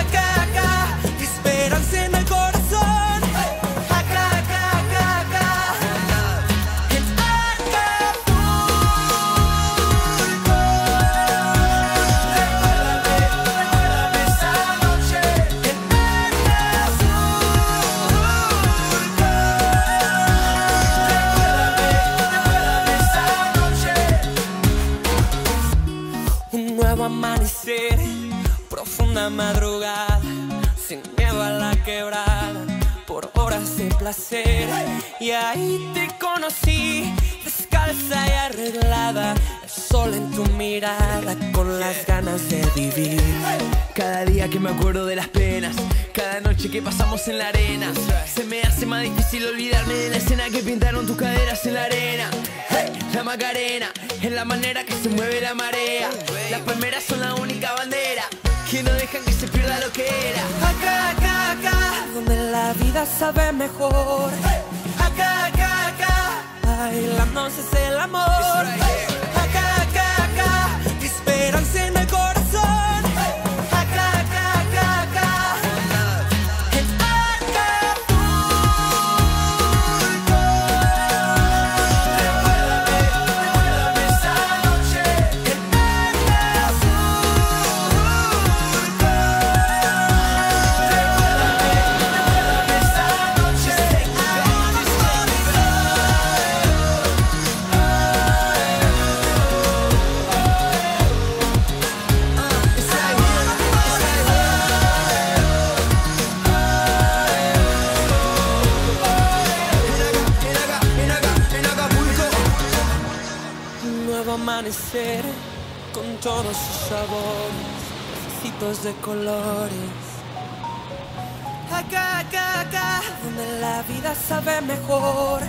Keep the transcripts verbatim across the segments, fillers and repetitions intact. acá, acá, esperanza en el corazón. Amanecer, profunda madrugada, sin miedo a la quebrada, por horas de placer. Y ahí te conocí, descalza y arreglada, el sol en tu mirada, con las ganas de vivir. Cada día que me acuerdo de las penas, cada noche que pasamos en la arena, se me hace más difícil olvidarme de la escena que pintaron tus caderas en la arena. La Macarena es la manera que se mueve la marea. Las palmeras son la única bandera que no dejan que se pierda lo que era. Acá, acá, acá, donde la vida sabe mejor. Acá, acá, acá, bailando es el amor. Acá, acá, acá, esperanza en el corazón. Amanecer con todos sus sabores, pececitos de colores. Acá, acá, acá, donde la vida sabe mejor.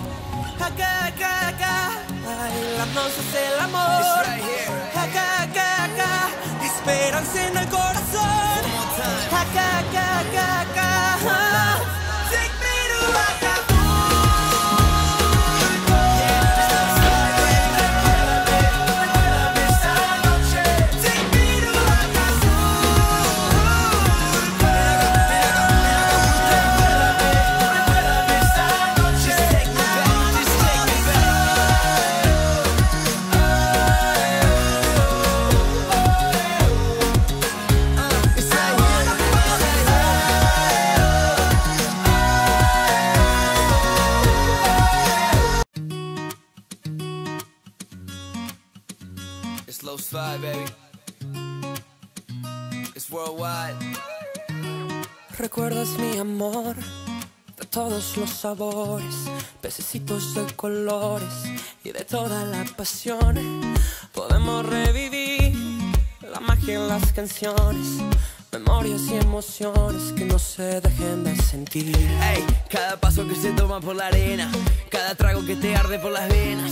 Acá, acá, acá, bailando es el amor. Acá, acá, acá, esperanza en el corazón. Acá, acá, acá, acá. Take me to Acapulco. It's low slide, baby. It's worldwide. Recuerdas mi amor de todos los sabores, pececitos de colores y de todas las pasiones. Podemos revivir la magia en las canciones, memorias y emociones que no se dejen de sentir. Hey, cada paso que se toma por la arena, cada trago que te arde por las venas,